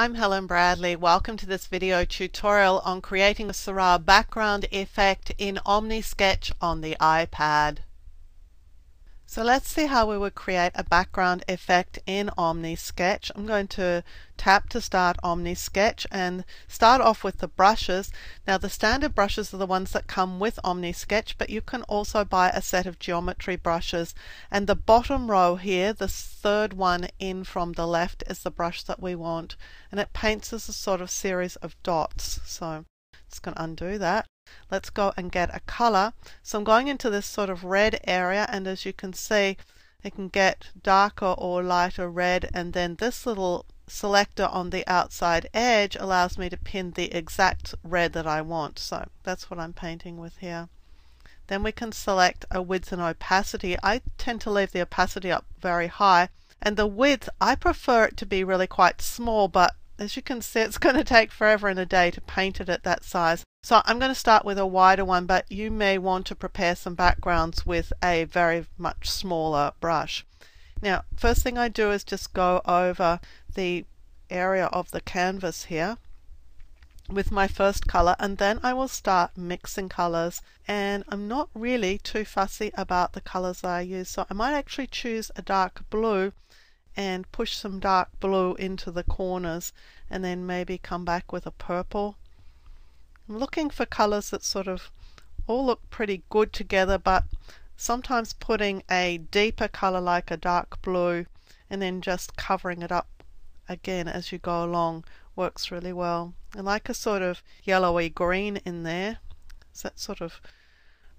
I'm Helen Bradley. Welcome to this video tutorial on creating a Seurat background effect in OmniSketch on the iPad. So let's see how we would create a background effect in OmniSketch. I'm going to tap to start OmniSketch and start off with the brushes. Now the standard brushes are the ones that come with OmniSketch, but you can also buy a set of geometry brushes. And the bottom row here, the third one in from the left, is the brush that we want. And it paints as a sort of series of dots. So I'm just going to undo that. Let's go and get a color. So I'm going into this sort of red area, and as you can see, it can get darker or lighter red, and then this little selector on the outside edge allows me to pin the exact red that I want. So that's what I'm painting with here. Then we can select a width and opacity. I tend to leave the opacity up very high, and the width, I prefer it to be really quite small, but as you can see, it's going to take forever and a day to paint it at that size. So I'm going to start with a wider one, but you may want to prepare some backgrounds with a very much smaller brush. Now, first thing I do is just go over the area of the canvas here with my first color, and then I will start mixing colors. And I'm not really too fussy about the colors I use, so I might actually choose a dark blue and push some dark blue into the corners, and then maybe come back with a purple. I'm looking for colors that sort of all look pretty good together, but sometimes putting a deeper color like a dark blue and then just covering it up again as you go along works really well. I like a sort of yellowy green in there, so that sort of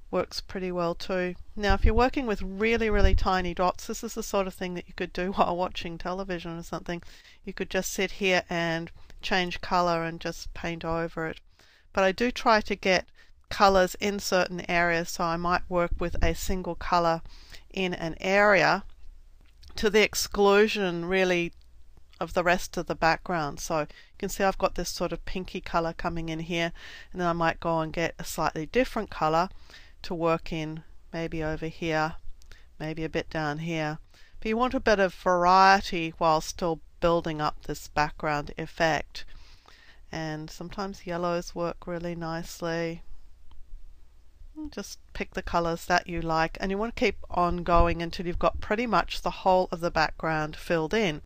works pretty well too. Now if you're working with really tiny dots, this is the sort of thing that you could do while watching television or something. You could just sit here and change color and just paint over it. But I do try to get colors in certain areas, so I might work with a single color in an area to the exclusion really of the rest of the background. So you can see I've got this sort of pinky color coming in here, and then I might go and get a slightly different color to work in, maybe over here, maybe a bit down here. But you want a bit of variety while still building up this background effect. And sometimes yellows work really nicely. Just pick the colors that you like, and you want to keep on going until you've got pretty much the whole of the background filled in.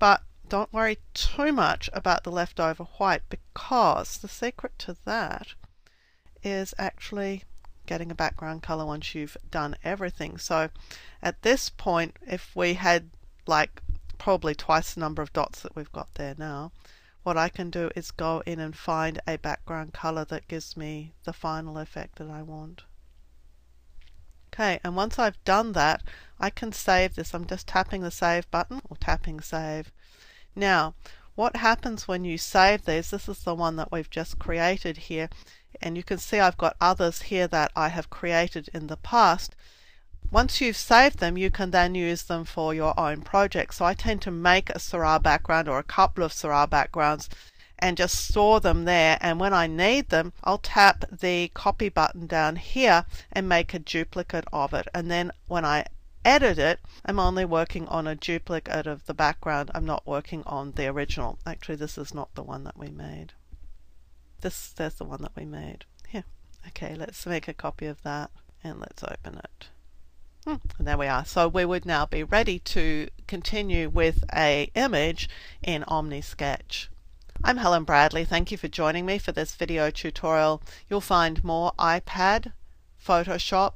But don't worry too much about the leftover white, because the secret to that is actually getting a background color once you've done everything. So at this point, if we had like probably twice the number of dots that we've got there now, what I can do is go in and find a background color that gives me the final effect that I want. Okay, and once I've done that, I can save this. I'm just tapping the save button, or tapping save. Now what happens when you save these, this is the one that we've just created here, and you can see I've got others here that I have created in the past. Once you've saved them, you can then use them for your own project. So I tend to make a Seurat background or a couple of Seurat backgrounds and just store them there, and when I need them, I'll tap the copy button down here and make a duplicate of it, and then when I edit it, I'm only working on a duplicate of the background. I'm not working on the original. Actually, this is not the one that we made. There's the one that we made. Here. Okay, let's make a copy of that and let's open it. And there we are. So we would now be ready to continue with an image in OmniSketch. I'm Helen Bradley. Thank you for joining me for this video tutorial. You'll find more iPad, Photoshop,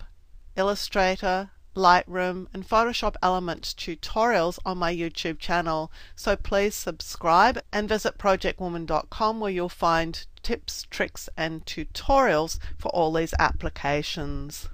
Illustrator, Lightroom and Photoshop Elements tutorials on my YouTube channel, so please subscribe and visit projectwoman.com, where you'll find tips, tricks and tutorials for all these applications.